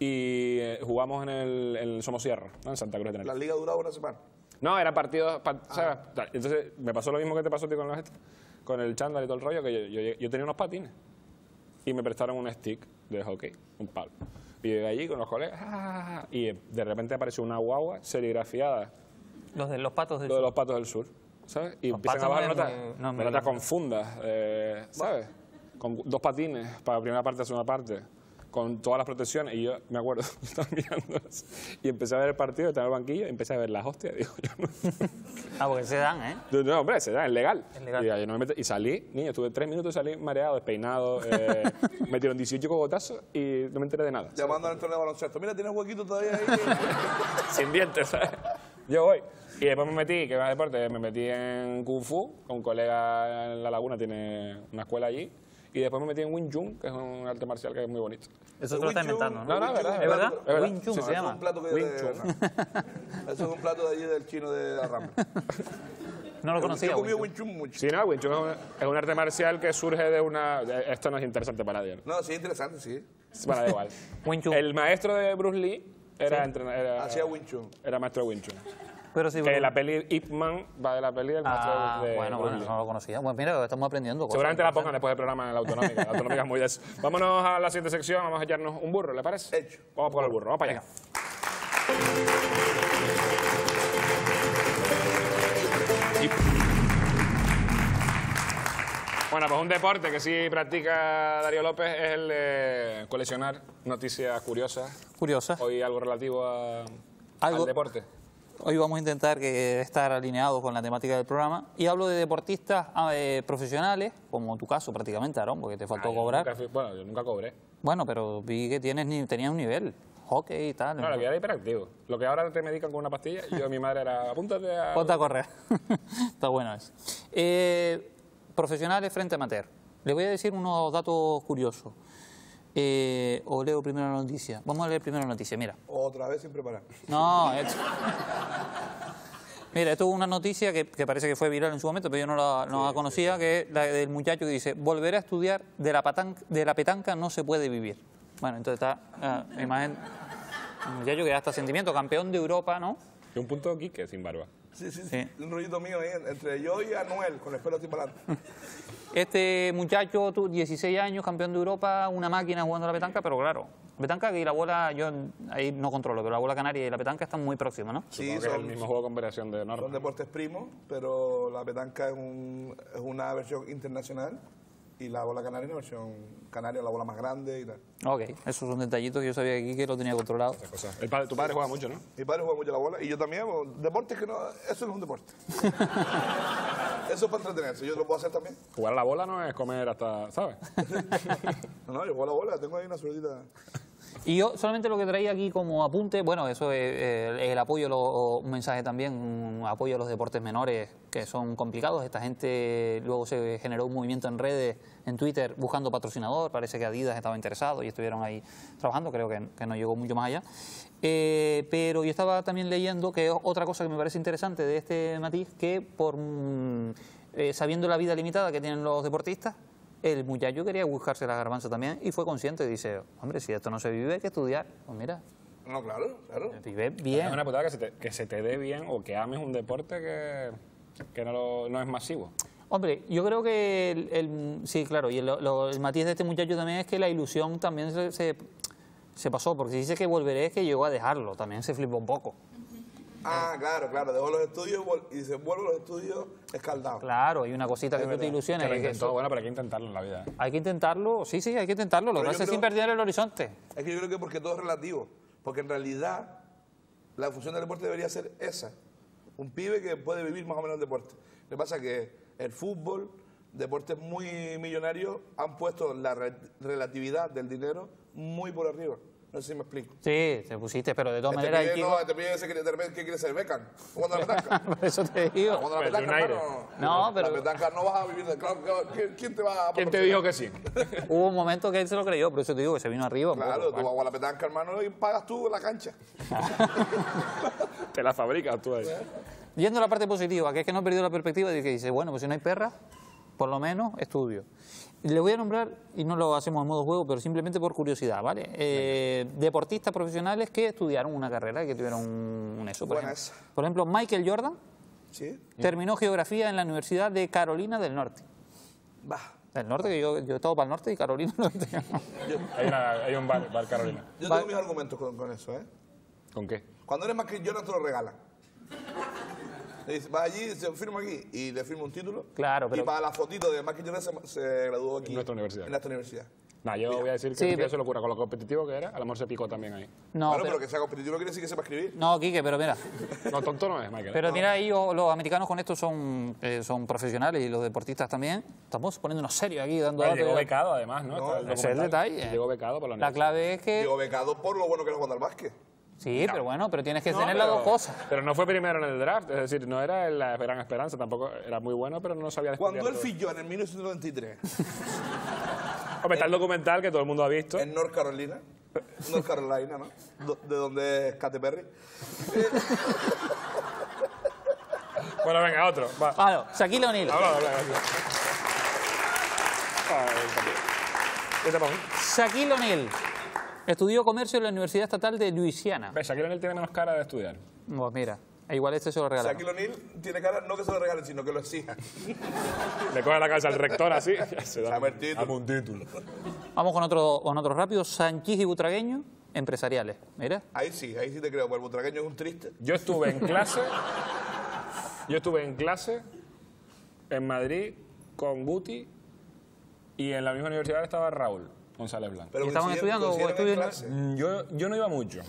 Y eh, jugamos en el, en el Somosierra, ¿no? En Santa Cruz de Tenerife. ¿La liga duraba una semana? No, eran partidos... Part ah. ¿sabes? Entonces, me pasó lo mismo que te pasó a ti con, los, con el chándal y todo el rollo, que yo, yo, yo tenía unos patines. Y me prestaron un stick de hockey, un palo. Y llegué allí con los colegas, ¡ah! Y de repente apareció una guagua serigrafiada. Los de los Patos del Sur. Los de los Patos del Sur, ¿sabes? Y los empiezan a bajar notas, no, no, notas con fundas, eh, ¿sabes? Bah. Con dos patines, para la primera parte, la segunda parte, con todas las protecciones, y yo me acuerdo, yo estaba mirando, y empecé a ver el partido, estaba en el banquillo, y empecé a ver las hostias, digo yo. No. Ah, porque se dan, ¿eh? No, no, hombre, se dan, es legal. Es legal. Y, yo no me meto, y salí, niño, estuve tres minutos y salí mareado, despeinado, eh, metieron dieciocho cogotazos y no me enteré de nada. Llamando al torneo de baloncesto, mira, tienes huequito todavía ahí. Sin dientes, ¿sabes? Yo voy. Y después me metí, que era deporte, me metí en Kung Fu, con un colega en La Laguna, tiene una escuela allí. Y después me metí en Wing Chun, que es un arte marcial que es muy bonito. Eso te lo estás inventando, ¿no? No, no, es verdad. ¿Es verdad? ¿Es verdad? Wing Chun sí, se, se llama. Wing Chun. Eso es un plato de allí del chino de la Rambla. No lo conocía. Yo comí Wing Chun mucho. Sí, no, Wing Chun es un, es un arte marcial que surge de una... Esto no es interesante para nadie, ¿no? No, sí es interesante, sí. Para da igual. Wing Chun. El maestro de Bruce Lee era... Sí. era Hacía Wing Chun. Era maestro de Wing Chun. Pero sí, que bueno. La peli Ip Man va de la peli del maestro ah, de... Bueno, bueno, no lo conocía. Bueno, mira, estamos aprendiendo cosas. Seguramente la pongan después del programa en la autonómica. La autonómica es muy de eso. Vámonos a la siguiente sección, vamos a echarnos un burro, ¿le parece? Hecho. Vamos a poner el burro, vamos para allá. Bueno, pues un deporte que sí practica Darío López es el de coleccionar noticias curiosas. Curiosas. Hoy algo relativo a, ¿Algo? al deporte. Hoy vamos a intentar que, estar alineados con la temática del programa y hablo de deportistas eh, profesionales, como tu caso prácticamente, Aarón, porque te faltó ah, cobrar. Nunca fui, bueno, yo nunca cobré. Bueno, pero vi que tienes, tenías un nivel, hockey y tal. No, ¿no? La vida era hiperactivo. Lo que ahora te medican con una pastilla, yo mi madre era, apúntate a... Ponte a correr. Está bueno eso. Eh, profesionales frente a amateur. Les voy a decir unos datos curiosos. Eh, o leo primero la noticia. Vamos a leer primero la noticia, mira. Otra vez sin preparar. No, esto... Mira, esto es una noticia que, que parece que fue viral en su momento, pero yo no la, no sí, la conocía, sí, sí. Que es la del muchacho que dice, volver a estudiar de la, patanca, de la petanca no se puede vivir. Bueno, entonces está, uh, imagen, un muchacho que da hasta sentimiento, campeón de Europa, ¿no? Y un punto de Quique sin barba. Sí, sí, sí, sí. Un rollito mío ahí, entre yo y Anuel, con el pelo así para adelante. Este muchacho, dieciséis años, campeón de Europa, una máquina jugando a la petanca, pero claro, petanca y la bola, yo ahí no controlo, pero la bola canaria y la petanca están muy próximas, ¿no? Sí, son, es el mismo juego con variación de normas. Son deportes primos, pero la petanca es, un, es una versión internacional y la bola canaria es una versión canaria, la bola más grande y tal. Ok, esos son detallitos que yo sabía aquí que lo tenía controlado. El padre, tu padre juega mucho, ¿no? Mi padre juega mucho la bola y yo también, deportes que no, eso no es un deporte. Eso es para entretenerse, yo lo puedo hacer también. Jugar a la bola no es comer hasta, ¿sabes? No, no, yo juego a la bola, tengo ahí una sueltita. Y yo solamente lo que traía aquí como apunte, bueno, eso es eh, el apoyo, lo, un mensaje también, un apoyo a los deportes menores que son complicados. Esta gente, luego se generó un movimiento en redes, en Twitter, buscando patrocinador, parece que Adidas estaba interesado y estuvieron ahí trabajando, creo que, que no llegó mucho más allá. Eh, pero yo estaba también leyendo que otra cosa que me parece interesante de este matiz, que por eh, sabiendo la vida limitada que tienen los deportistas, el muchacho quería buscarse la garbanza también y fue consciente y dice, hombre, si esto no se vive, hay que estudiar. Pues mira. No, claro, claro. Vive bien. Es una putada que se, te, que se te dé bien o que ames un deporte que, que no, lo, no es masivo. Hombre, yo creo que, el, el, sí, claro, y el, lo, el matiz de este muchacho también es que la ilusión también se, se, se pasó, porque si dice que volveré es que llegó a dejarlo, también se flipó un poco. Ah, claro, claro, dejó los estudios y se vuelve los estudios escaldados. Claro, hay una cosita es que tú te ilusiones. Que intentó, que bueno, pero hay que intentarlo en la vida. Hay que intentarlo, sí, sí, hay que intentarlo, lo que hace sin perder el horizonte. Es que yo creo que porque todo es relativo, porque en realidad la función del deporte debería ser esa, un pibe que puede vivir más o menos el deporte. Lo que pasa es que el fútbol, deportes muy millonarios, han puesto la re relatividad del dinero muy por arriba. No sé si me explico. Sí, te pusiste, pero de todas este maneras... Pide, no, te pide ese que, que quiere ser Beckham. Cuando la petanca. Por eso te digo. Cuando la petanca, hermano. No, pero... La petanca no vas a vivir de... Claro, ¿quién te va a... ¿Quién te dijo que sí? Hubo un momento que él se lo creyó, por eso te digo que se vino arriba. Claro, tú vas a la petanca, hermano, y pagas tú la cancha. Te la fabricas tú ahí. Yendo a la parte positiva, que es que no he perdido la perspectiva, y que dice, bueno, pues si no hay perras, por lo menos estudio. Le voy a nombrar, y no lo hacemos en modo juego, pero simplemente por curiosidad, ¿vale? Eh, deportistas profesionales que estudiaron una carrera, que tuvieron un, un eso. Por ejemplo. por ejemplo, Michael Jordan ¿Sí? terminó geografía en la Universidad de Carolina del Norte. Bah. Del norte, que yo, yo he estado para el norte y Carolina no tengo. hay, una, hay un bar, bar Carolina. Yo tengo bar. mis argumentos con, con eso, ¿eh? ¿Con qué? Cuando eres Michael Jordan te lo regalan. Va allí, se firma aquí y le firma un título. Claro, pero... Y para la fotito de Marquinhos se, se graduó aquí. En nuestra universidad. En nuestra universidad. No, yo Mira. voy a decir que sí, pero... eso lo ocurra con lo competitivo que era, a lo mejor se picó también ahí. No, claro, pero... pero que sea competitivo quiere decir que sepa escribir. No, Quique, pero mira. No, tonto no es, Michael. Pero no. mira, ahí los americanos con esto son, eh, son profesionales y los deportistas también. Estamos poniéndonos serios aquí, dando datos. Llegó becado, además, ¿no? no el ese es el detalle. Eh. Llegó becado por la universidad. La clave es que... Llegó becado por lo bueno que era jugando al básquet. Sí, no. pero bueno, pero tienes que no, tener las dos cosas. Pero no fue primero en el draft, es decir, no era la gran esperanza, tampoco era muy bueno, pero no sabía... Cuando él fichó en el mil novecientos noventa y tres... Hombre, está el documental que todo el mundo ha visto. En North Carolina, North Carolina, ¿no? De donde es Katy Perry. Bueno, venga, otro. Va. Claro, Shaquille O'Neal. Shaquille O'Neal. Estudió comercio en la Universidad Estatal de Luisiana. Ve, Shaquille O'Neal tiene menos cara de estudiar. Pues mira, igual este se lo regalaron. Shaquille O'Neal tiene cara, no que se lo regalen, sino que lo exijan. Le coge la cabeza al rector así. Se da un título. un título. Vamos con otro, con otro rápido. Sankis y Butragueño, empresariales. Mira. Ahí sí, ahí sí te creo, porque el Butragueño es un triste. Yo estuve en clase, yo estuve en clase en Madrid con Guti y en la misma universidad estaba Raúl González Blanco. ¿Y estaban estudiando o estudiando? Yo, yo no iba mucho.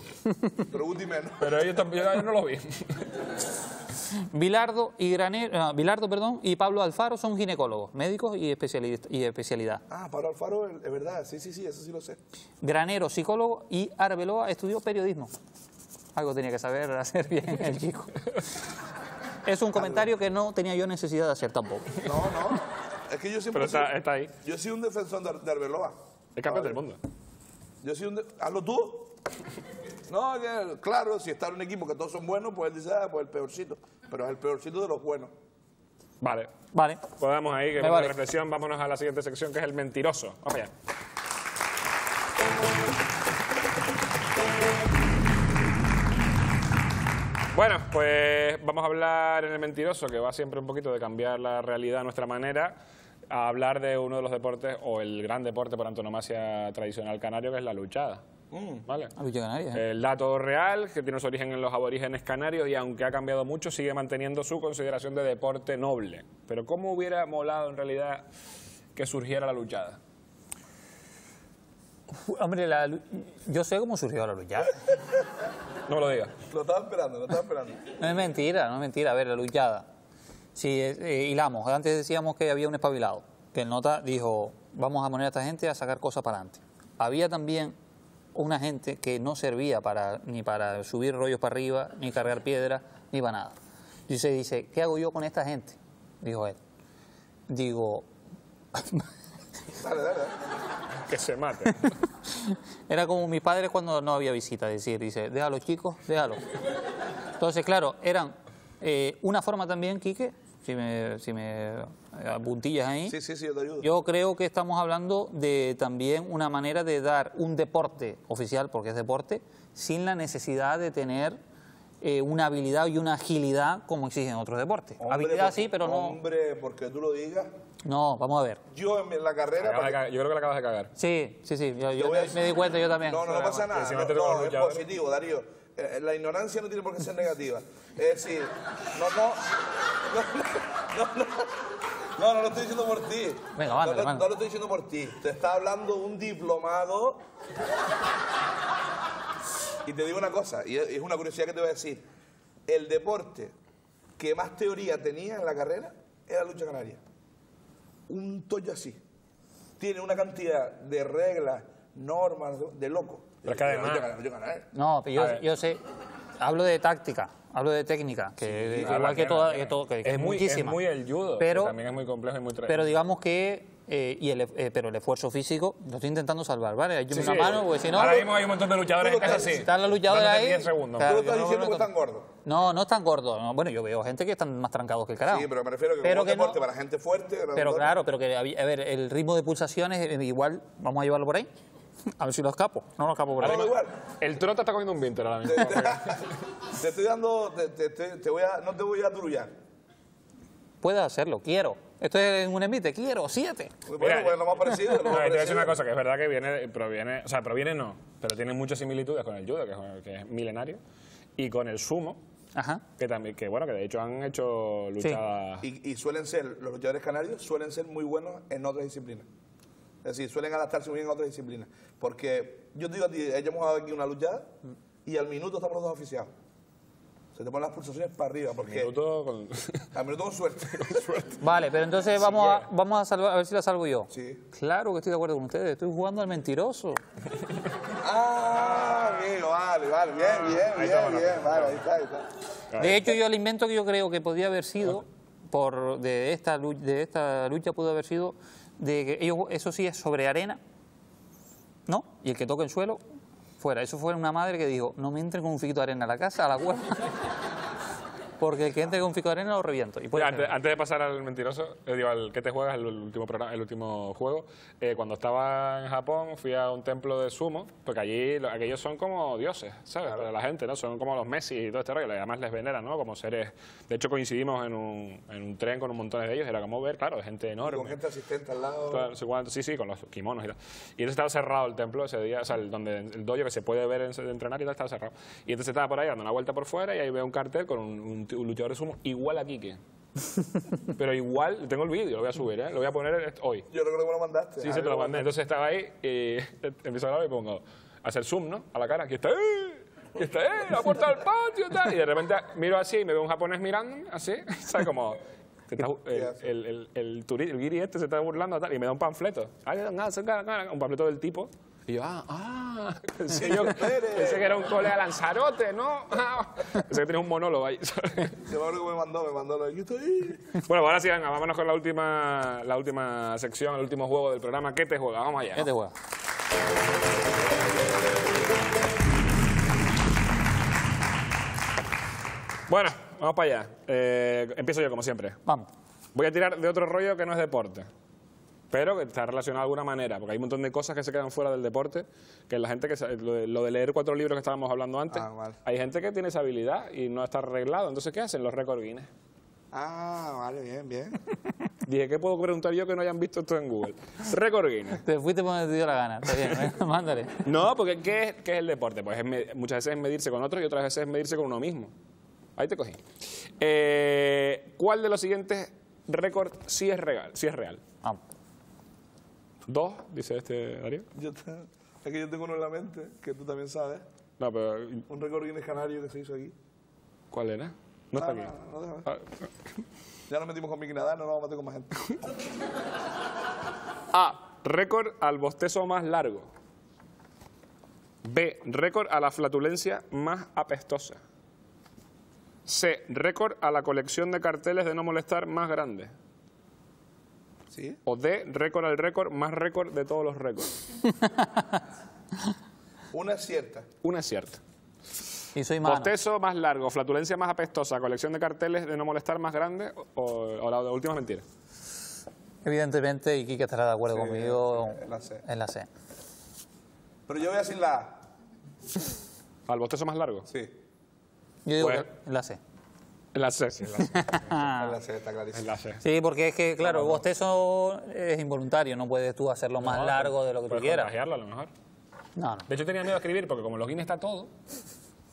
Pero Guti menos. Pero ellos también, yo no lo vi. Bilardo y Granero, no, Bilardo, perdón, y Pablo Alfaro son ginecólogos, médicos y, especialista, y especialidad. Ah, Pablo Alfaro, es verdad, sí, sí, sí, eso sí lo sé. Granero, psicólogo, y Arbeloa estudió periodismo. Algo tenía que saber hacer bien el chico. Es un comentario que no tenía yo necesidad de hacer tampoco. No, no, es que yo siempre... Pero está, soy, está ahí. Yo soy un defensor de, de Arbeloa. Es campeón del mundo. Yo soy un... De... ¿Hazlo tú? No, que, claro, si está en un equipo que todos son buenos, pues él dice, ah, pues el peorcito. Pero es el peorcito de los buenos. Vale. Vale. Podemos ahí, que es una vale. reflexión. Vámonos a la siguiente sección, que es el mentiroso. Vamos allá. Bueno, pues vamos a hablar en el mentiroso, que va siempre un poquito de cambiar la realidad a nuestra manera, a hablar de uno de los deportes, o el gran deporte por antonomasia tradicional canario, que es la luchada. Mm, ¿Vale? La lucha canaria. ¿Eh? El dato real, que tiene su origen en los aborígenes canarios, y aunque ha cambiado mucho, sigue manteniendo su consideración de deporte noble. Pero ¿cómo hubiera molado en realidad que surgiera la luchada? Hombre, la, yo sé cómo surgió la luchada. No me lo digas. Lo estaba esperando, lo estaba esperando. No es mentira, no es mentira. A ver, la luchada. Sí, eh, hilamos. Antes decíamos que había un espabilado, que el nota dijo, vamos a poner a esta gente a sacar cosas para adelante. Había también una gente que no servía para, ni para subir rollos para arriba, ni cargar piedras, ni para nada. Y se dice, ¿qué hago yo con esta gente? Dijo él. Digo... dale, dale. Que se mate. Era como mis padres cuando no había visita, decir, dice, déjalo chicos, déjalo. Entonces, claro, eran eh, una forma también, Quique, si me, si me apuntillas ahí. Sí, sí, sí, yo te ayudo. Yo creo que estamos hablando de también una manera de dar un deporte oficial, porque es deporte, sin la necesidad de tener... Eh, una habilidad y una agilidad como exigen otros deportes. Hombre, habilidad porque, sí, pero no... Hombre, porque tú lo digas... No, vamos a ver. Yo en la carrera... Para... Cagar, yo creo que la acabas de cagar. Sí, sí, sí. Yo, yo me, me di cuenta, yo también. No, no, no pasa nada. Si no, no, no, es positivo, Darío. Eh, la ignorancia no tiene por qué ser negativa. Es decir, no, no... No, no, no, no, no lo estoy diciendo por ti. Venga, vale, no, no, no lo estoy diciendo por ti. Te está hablando un diplomado... Y te digo una cosa, y es una curiosidad que te voy a decir. El deporte que más teoría tenía en la carrera era la lucha canaria. Un tollo así. Tiene una cantidad de reglas, normas, de loco. Pero es que además... La lucha canaria. No, pero yo, yo sé... Hablo de táctica, hablo de técnica, que sí, igual claro, que, toda, que todo, que es, es muy, muchísima. Es muy el judo, pero también es muy complejo y muy triste. Pero digamos que... Eh, y el, eh, pero el esfuerzo físico lo estoy intentando salvar, ¿vale? Yo sí, una sí, mano, porque si no... Ahora mismo hay un montón de luchadores en casa, sí. Están los luchadores ahí... diez segundos. Claro, ¿tú lo estás no, diciendo no, que están gordos? No, no están gordos. No. Bueno, yo veo gente que están más trancados que el carajo. Sí, pero me refiero a que, pero que deporte no, para gente fuerte... Pero claro, pero que, a ver, el ritmo de pulsaciones, igual, vamos a llevarlo por ahí. A ver si lo escapo. No lo escapo por ahí. Igual. El trota está comiendo un viento ahora mismo. Te estoy dando... Te, te, te, te voy a, no te voy a turullar. Puedes hacerlo, quiero. Esto es en un envite, quiero, siete. Bueno, bueno, lo más parecido. Lo más no, parecido. Te voy a decir una cosa, que es verdad que viene, proviene, o sea, proviene no, pero tiene muchas similitudes con el judo, que es, que es milenario, y con el sumo, ajá, que también, que bueno, que de hecho han hecho luchas... Sí. Y, y suelen ser, los luchadores canarios suelen ser muy buenos en otras disciplinas. Es decir, suelen adaptarse muy bien a otras disciplinas. Porque yo te digo a ti, hemos dado aquí una luchada y al minuto estamos los dos oficiados. Se te ponen las pulsaciones para arriba, porque... A minuto con... A minuto con suerte. Con suerte. Vale, pero entonces vamos, sí, a, vamos a salvar, a ver si la salvo yo. Sí. Claro que estoy de acuerdo con ustedes, estoy jugando al mentiroso. Ah, amigo, vale, vale, bien, bien, ahí bien, bien, bien, vale, ahí está, ahí está. De hecho, yo el invento que yo creo que podía haber sido, por de esta lucha, de esta lucha pudo haber sido, de que ellos, eso sí es sobre arena, ¿no? Y el que toca el suelo... Fuera. Eso fue una madre que dijo, no me entre con un fiquito de arena a la casa, a la cueva, porque el que entre con un fiquito de arena lo reviento. Y Mira, antes, antes de pasar al mentiroso, eh, digo, al que te juegas, el último, programa, el último juego, eh, cuando estaba en Japón fui a un templo de sumo, porque allí lo, aquellos son como dioses, ¿sabes? Claro. Para la gente, ¿no? Son como los Messi y todo este rollo, además les veneran, ¿no? Como seres... De hecho coincidimos en un, en un tren con un montón de ellos, era como ver, claro, gente enorme. Y con gente asistente al lado. Claro, sí, sí, con los kimonos y tal. Y entonces estaba cerrado el templo ese día, o sea, el, donde el dojo que se puede ver en, entrenar y tal, estaba cerrado. Y entonces estaba por ahí dando una vuelta por fuera y ahí veo un cartel con un, un, un luchador de sumo igual a Quique. Pero igual, tengo el vídeo, lo voy a subir, ¿eh? Lo voy a poner hoy. Yo creo que me lo mandaste. Sí, sí, te lo mandé. Entonces estaba ahí y empiezo a hablar y pongo a hacer zoom, ¿no? A la cara, aquí está, ¡eh! Y está, ¡eh! La puerta del patio, tal. Y de repente miro así y me veo un japonés mirando, así, ¿sabes? Como... Está, el, el, el, el, el guiri este se está burlando tal, y me da un panfleto. Un panfleto del tipo. Y yo, ah, ah, pensé, yo, pensé que era un colega Lanzarote, ¿no? Ah, pensé que tenía un monólogo ahí. Yo me acuerdo que me mandó, me mandó lo de YouTube. Bueno, ahora sí, venga, vámonos con la última, la última sección, el último juego del programa. ¿Qué te juega? Vamos allá. ¿Qué te juega? Bueno, vamos para allá. Eh, empiezo yo, como siempre. Vamos. Voy a tirar de otro rollo que no es deporte, pero que está relacionado de alguna manera, porque hay un montón de cosas que se quedan fuera del deporte, que la gente que... Lo de, lo de leer cuatro libros que estábamos hablando antes, ah, vale, hay gente que tiene esa habilidad y no está arreglado. Entonces, ¿qué hacen? Los Récord Guinness. Ah, vale, bien, bien. Dije, ¿qué puedo preguntar yo que no hayan visto esto en Google? Récord Guinness. Te fuiste por donde te dio la gana, está bien, ¿eh? Mándale. No, porque ¿qué es, qué es el deporte? Pues es, muchas veces es medirse con otros y otras veces es medirse con uno mismo. Ahí te cogí. Eh, ¿Cuál de los siguientes récords sí es real? Sí es real. Ah. Dos, dice este Darío. Yo te, es que yo tengo uno en la mente, que tú también sabes. No, pero... Un récord Guinness canario que se hizo aquí. ¿Cuál era? No ah, está aquí. No, no, no, no. Ya nos metimos con Miki Nadal, no nos vamos a meter con más gente. A. Récord al bostezo más largo. B. Récord a la flatulencia más apestosa. C. Récord a la colección de carteles de no molestar más grande. ¿Sí? O D. Récord al récord más récord de todos los récords. Una cierta. Una cierta. Y soy mano. Bostezo más largo, flatulencia más apestosa, colección de carteles de no molestar más grande o, o la última mentira. Evidentemente, y Quique estará de acuerdo sí, conmigo en la, C. en la C. Pero yo voy a decir la A. ¿Al bostezo más largo? Sí. Yo digo pues, que en la C. En la C, sí. En la C, en la C está clarísimo. En la C. Sí, porque es que, claro, el bostezo es involuntario, no puedes tú hacerlo más no, largo de lo que tú quieras. Puedes contagiarlo a lo mejor. No, no. De hecho, tenía miedo a escribir porque como los Guinness está todo,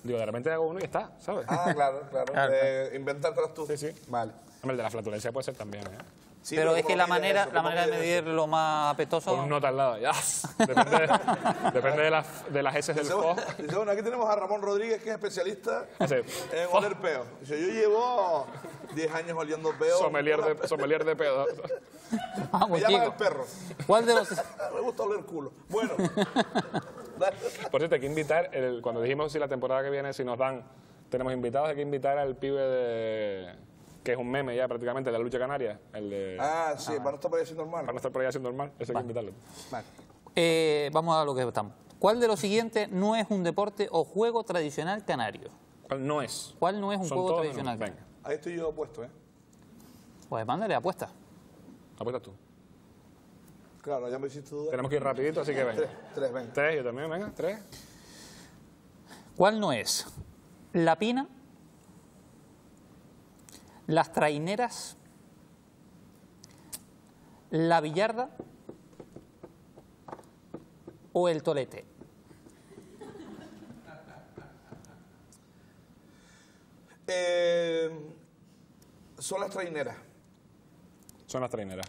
digo, de repente hago uno y está, ¿sabes? Ah, claro, claro. claro. Eh, inventártelas tú. Sí, sí. Vale. Hombre, el de la flatulencia puede ser también, ¿eh? Sí, pero es que la manera, eso, la manera de medir eso? Lo más apestoso... Con un nota al lado, ya. Depende de, depende de, las, de las heces del foz. Bueno, aquí tenemos a Ramón Rodríguez, que es especialista sí. en oler peo. Yo, yo llevo diez años oliendo peo. Sommelier de, sommelier de peo. Vamos, me llaman el perro. ¿Cuál de los...? Me gusta oler culo. Bueno. Por cierto, hay que invitar, el, cuando dijimos si la temporada que viene, si nos dan, tenemos invitados, hay que invitar al pibe de... que es un meme ya prácticamente de la lucha canaria. El de... Ah, sí, ah, para no estar por ahí siendo normal. Para no estar por ahí siendo normal, eso vale. Hay que invitarlo. Vale. Eh, vamos a lo que estamos. ¿Cuál de los siguientes no es un deporte o juego tradicional canario? ¿Cuál no es? ¿Cuál no es un Son juego tradicional no. canario? Ahí estoy yo apuesto, ¿eh? Pues mándale, apuesta. Apuestas tú. Claro, ya me hiciste duda. Tenemos que ir rapidito, así que venga. Tres, tres, venga. Tres, yo también, venga, tres. ¿Cuál no es? La pina... Las traineras, la billarda o el tolete. Eh, son las traineras. Son las traineras.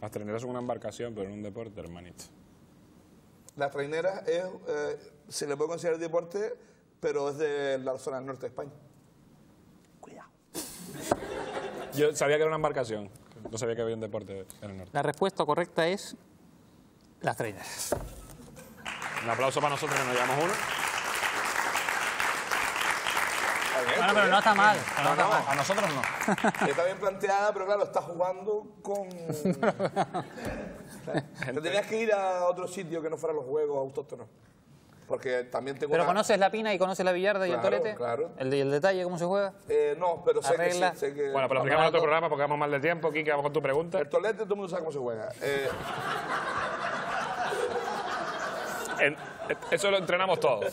Las traineras son una embarcación, pero no un deporte, hermanito. Las traineras es, eh, se le puede considerar deporte, pero es de la zona norte de España. Yo sabía que era una embarcación, no sabía que había un deporte en el norte. La respuesta correcta es las traineras. Un aplauso para nosotros que nos llevamos uno. Bueno, pero no está mal. No, no, está no. mal. A nosotros no. Está bien planteada, pero claro, está jugando con... Te tenías que ir a otro sitio que no fuera los juegos autóctonos. Porque también tengo ¿Pero una... conoces la pina y conoces la billarda claro, y el tolete? Claro, ¿El, ¿Y el detalle, cómo se juega? Eh, no, pero sé que, sí, sé que... Bueno, pero explicamos en otro programa porque vamos mal de tiempo. Quique, vamos con tu pregunta. El tolete, todo el mundo sabe cómo se juega. Eh... en, eso lo entrenamos todos.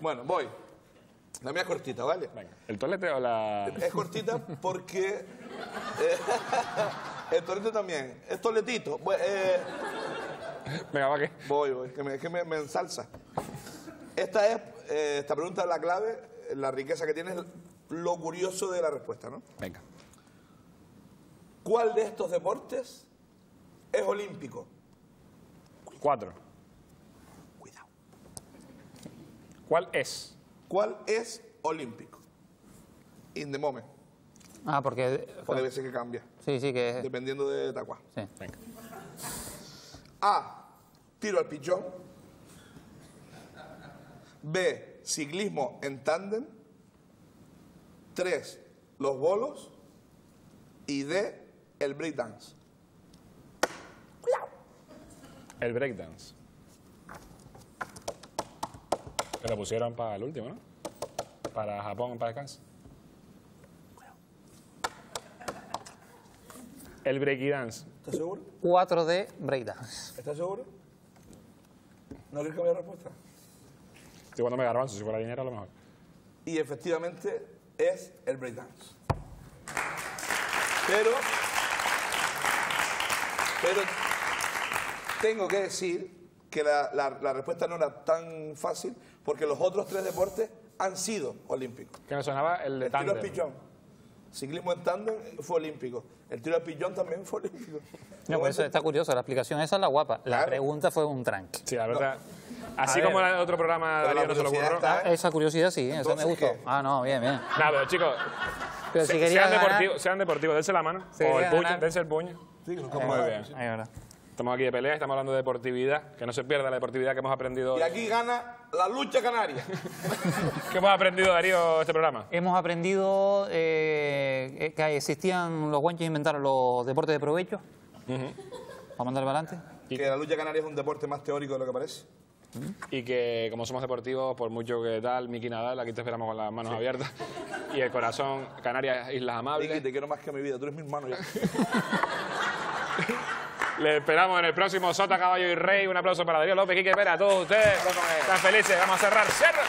Bueno, voy. La mía es cortita, ¿vale? Venga. ¿El tolete o la...? Es cortita porque... el tolete también. Es toletito. Bueno, eh... Venga, va que... Voy, voy, que me, que me, me ensalza. Esta es, eh, esta pregunta es la clave, la riqueza que tiene, lo curioso de la respuesta, ¿no? Venga. ¿Cuál de estos deportes es olímpico? Cuatro. Cuidado. ¿Cuál es? ¿Cuál es olímpico? In the moment. Ah, porque... Porque a veces que cambia. Sí, sí, que es... Dependiendo de Tacuá. Sí. Venga. A. Tiro al pichón. B. Ciclismo en tándem. tres. Los bolos. Y D. El breakdance. El breakdance. Que lo pusieron para el último, ¿no? Para Japón, para descanso. El breakdance. ¿Estás seguro? cuatro D breakdance. ¿Estás seguro? ¿No quieres cambiar la respuesta? Sí, cuando me garbanzo, si fuera dinero a lo mejor. Y efectivamente es el breakdance. Pero, pero tengo que decir que la, la, la respuesta no era tan fácil porque los otros tres deportes han sido olímpicos. Que me sonaba el de tándem. El tiro pichón. Ciclismo en tándem fue olímpico. El tiro de pichón también fue olímpico. No, pues eso está curioso. La explicación esa es la guapa. La claro. pregunta fue un tranque. Sí, la verdad. No. Así a como en otro programa Darío no se lo ocurrió. Está, ¿eh? Esa curiosidad sí, esa me gustó. ¿Qué? Ah, no, bien, bien. Nada, pero chicos, pero si se, sean, ganar... deportivo, sean deportivos, dense la mano. Si o el puño, dense el puño. Sí, como muy bien. Ahí, ahora. Estamos aquí de pelea, estamos hablando de deportividad, que no se pierda la deportividad que hemos aprendido hoy. Y aquí gana la lucha canaria. ¿Qué hemos aprendido, Darío, este programa? Hemos aprendido eh, que existían los guanches, inventaron los deportes de provecho. Uh-huh. Para mandar para adelante. Que la lucha canaria es un deporte más teórico de lo que parece. Y que como somos deportivos, por mucho que tal, Miki Nadal, aquí te esperamos con las manos sí. abiertas. Y el corazón, Canarias, Islas Amables. Miki, te quiero más que a mi vida, tú eres mi hermano ya. Les esperamos en el próximo Sota, Caballo y Rey. Un aplauso para Darío López, Quique Pérez, a todos ustedes. Están felices, vamos a cerrar. ¡Cierra!